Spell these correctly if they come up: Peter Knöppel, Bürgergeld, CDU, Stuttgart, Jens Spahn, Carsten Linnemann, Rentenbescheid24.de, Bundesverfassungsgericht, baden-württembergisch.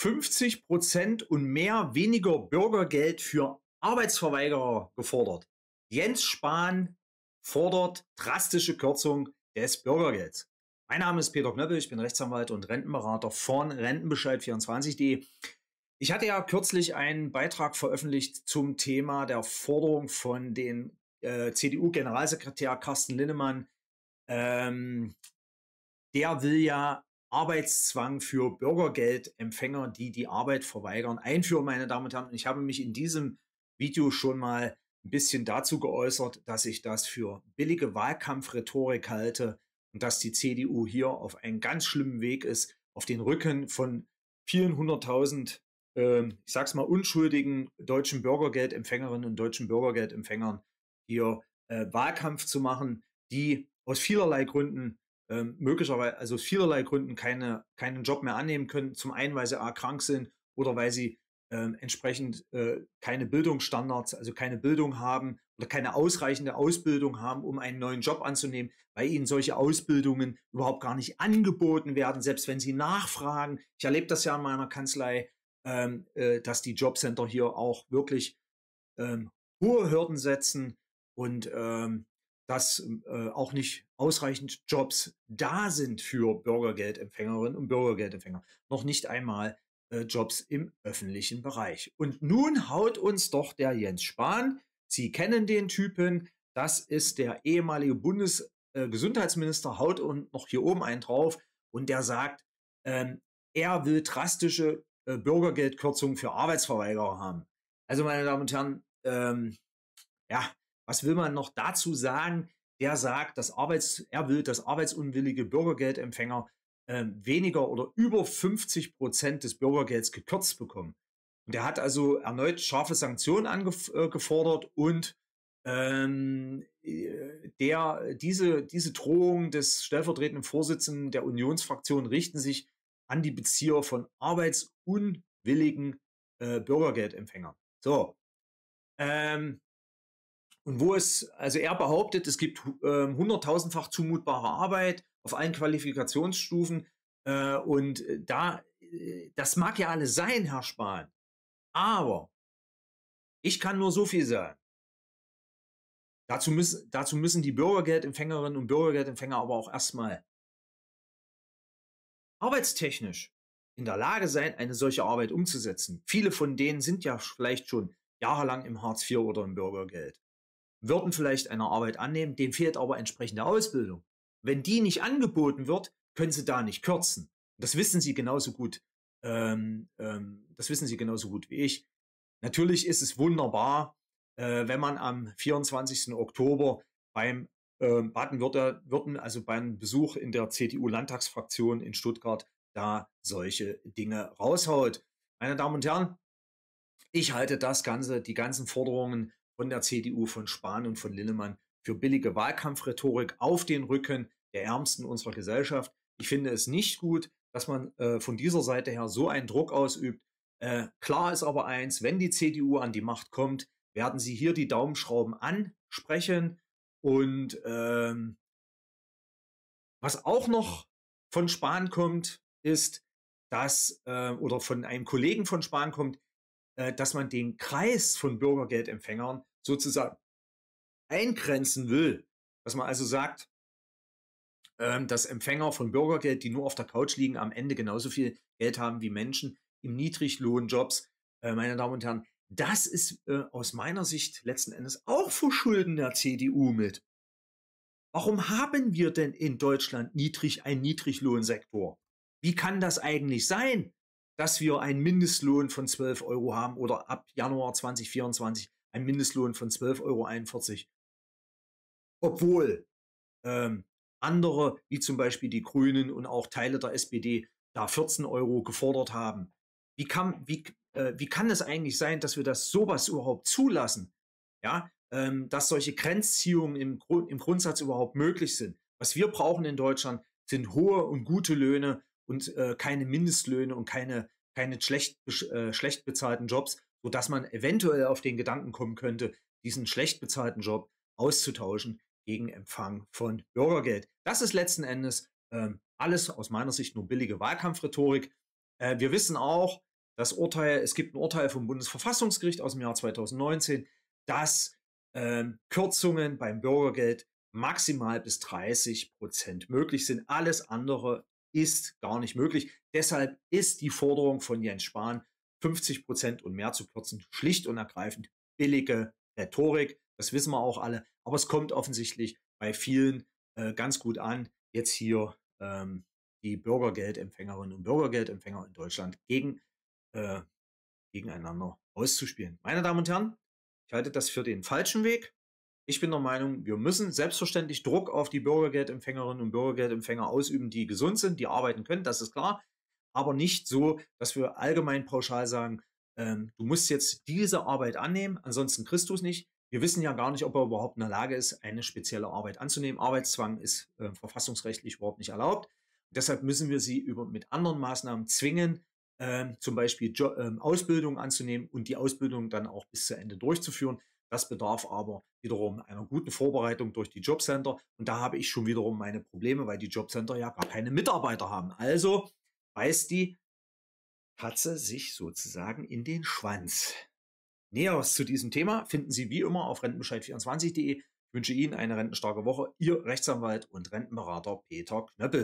50% und mehr weniger Bürgergeld für Arbeitsverweigerer gefordert. Jens Spahn fordert drastische Kürzung des Bürgergelds. Mein Name ist Peter Knöppel, ich bin Rechtsanwalt und Rentenberater von Rentenbescheid24.de. Ich hatte ja kürzlich einen Beitrag veröffentlicht zum Thema der Forderung von den CDU-Generalsekretär Carsten Linnemann. Der will ja Arbeitszwang für Bürgergeldempfänger, die die Arbeit verweigern, einführen, meine Damen und Herren. Und ich habe mich in diesem Video schon mal ein bisschen dazu geäußert, dass ich das für billige Wahlkampfrhetorik halte und dass die CDU hier auf einem ganz schlimmen Weg ist, auf den Rücken von vielen hunderttausend, ich sag's mal, unschuldigen deutschen Bürgergeldempfängerinnen und deutschen Bürgergeldempfängern hier Wahlkampf zu machen, die aus vielerlei Gründen möglicherweise, also aus vielerlei Gründen keinen Job mehr annehmen können. Zum einen, weil sie krank sind oder weil sie entsprechend keine Bildungsstandards, also keine Bildung haben oder keine ausreichende Ausbildung haben, um einen neuen Job anzunehmen, weil ihnen solche Ausbildungen überhaupt gar nicht angeboten werden, selbst wenn sie nachfragen. Ich erlebe das ja in meiner Kanzlei, dass die Jobcenter hier auch wirklich hohe Hürden setzen und dass auch nicht ausreichend Jobs da sind für Bürgergeldempfängerinnen und Bürgergeldempfänger. Noch nicht einmal Jobs im öffentlichen Bereich. Und nun haut uns doch der Jens Spahn, Sie kennen den Typen, das ist der ehemalige Bundesgesundheitsminister, haut und noch hier oben einen drauf, und der sagt, er will drastische Bürgergeldkürzungen für Arbeitsverweigerer haben. Also, meine Damen und Herren, ja, was will man noch dazu sagen? Der sagt, er will, dass arbeitsunwillige Bürgergeldempfänger weniger oder über 50% des Bürgergelds gekürzt bekommen. Und er hat also erneut scharfe Sanktionen angefordert, und diese Drohungen des stellvertretenden Vorsitzenden der Unionsfraktion richten sich an die Bezieher von arbeitsunwilligen Bürgergeldempfängern. So. Und wo es, also er behauptet, es gibt hunderttausendfach zumutbare Arbeit auf allen Qualifikationsstufen, und da, das mag ja alles sein, Herr Spahn, aber ich kann nur so viel sagen. Dazu müssen die Bürgergeldempfängerinnen und Bürgergeldempfänger aber auch erstmal arbeitstechnisch in der Lage sein, eine solche Arbeit umzusetzen. Viele von denen sind ja vielleicht schon jahrelang im Hartz IV oder im Bürgergeld, würden vielleicht eine Arbeit annehmen, denen fehlt aber entsprechende Ausbildung. Wenn die nicht angeboten wird, können sie da nicht kürzen. Das wissen sie genauso gut. Das wissen sie genauso gut wie ich. Natürlich ist es wunderbar, wenn man am 24. Oktober beim Baden-Württemberg, also beim Besuch in der CDU-Landtagsfraktion in Stuttgart, da solche Dinge raushaut. Meine Damen und Herren, ich halte das Ganze, die ganzen Forderungen von der CDU, von Spahn und von Linnemann, für billige Wahlkampfrhetorik auf den Rücken der Ärmsten unserer Gesellschaft. Ich finde es nicht gut, dass man von dieser Seite her so einen Druck ausübt. Klar ist aber eins, wenn die CDU an die Macht kommt, werden sie hier die Daumenschrauben ansprechen. Und was auch noch von Spahn kommt, ist, dass, oder von einem Kollegen von Spahn kommt, dass man den Kreis von Bürgergeldempfängern sozusagen eingrenzen will, dass man also sagt, dass Empfänger von Bürgergeld, die nur auf der Couch liegen, am Ende genauso viel Geld haben wie Menschen im Niedriglohnjobs. Meine Damen und Herren, das ist aus meiner Sicht letzten Endes auch Verschulden der CDU mit. Warum haben wir denn in Deutschland einen Niedriglohnsektor? Wie kann das eigentlich sein, dass wir einen Mindestlohn von 12 Euro haben oder ab Januar 2024 einen Mindestlohn von 12,41 €? Obwohl andere, wie zum Beispiel die Grünen und auch Teile der SPD, da 14 € gefordert haben. Wie kann es eigentlich sein, dass wir das sowas überhaupt zulassen? Ja, dass solche Grenzziehungen im Grundsatz überhaupt möglich sind. Was wir brauchen in Deutschland sind hohe und gute Löhne und keine Mindestlöhne und keine schlecht bezahlten Jobs, sodass man eventuell auf den Gedanken kommen könnte, diesen schlecht bezahlten Job auszutauschen gegen Empfang von Bürgergeld. Das ist letzten Endes alles aus meiner Sicht nur billige Wahlkampfrhetorik. Wir wissen auch, Das Urteil, es gibt ein Urteil vom Bundesverfassungsgericht aus dem Jahr 2019, dass Kürzungen beim Bürgergeld maximal bis 30% möglich sind. Alles andere ist gar nicht möglich. Deshalb ist die Forderung von Jens Spahn, 50% und mehr zu kürzen, schlicht und ergreifend billige Rhetorik. Das wissen wir auch alle. Aber es kommt offensichtlich bei vielen ganz gut an, jetzt hier die Bürgergeldempfängerinnen und Bürgergeldempfänger in Deutschland gegeneinander auszuspielen. Meine Damen und Herren, ich halte das für den falschen Weg. Ich bin der Meinung, wir müssen selbstverständlich Druck auf die Bürgergeldempfängerinnen und Bürgergeldempfänger ausüben, die gesund sind, die arbeiten können, das ist klar. Aber nicht so, dass wir allgemein pauschal sagen, du musst jetzt diese Arbeit annehmen, ansonsten kriegst du es nicht. Wir wissen ja gar nicht, ob er überhaupt in der Lage ist, eine spezielle Arbeit anzunehmen. Arbeitszwang ist verfassungsrechtlich überhaupt nicht erlaubt. Deshalb müssen wir sie mit anderen Maßnahmen zwingen, zum Beispiel Ausbildung anzunehmen und die Ausbildung dann auch bis zu Ende durchzuführen. Das bedarf aber wiederum einer guten Vorbereitung durch die Jobcenter. Und da habe ich schon wiederum meine Probleme, weil die Jobcenter ja gar keine Mitarbeiter haben. Also beißt die Katze sich sozusagen in den Schwanz. Näheres zu diesem Thema finden Sie wie immer auf Rentenbescheid24.de. Ich wünsche Ihnen eine rentenstarke Woche. Ihr Rechtsanwalt und Rentenberater Peter Knöppel.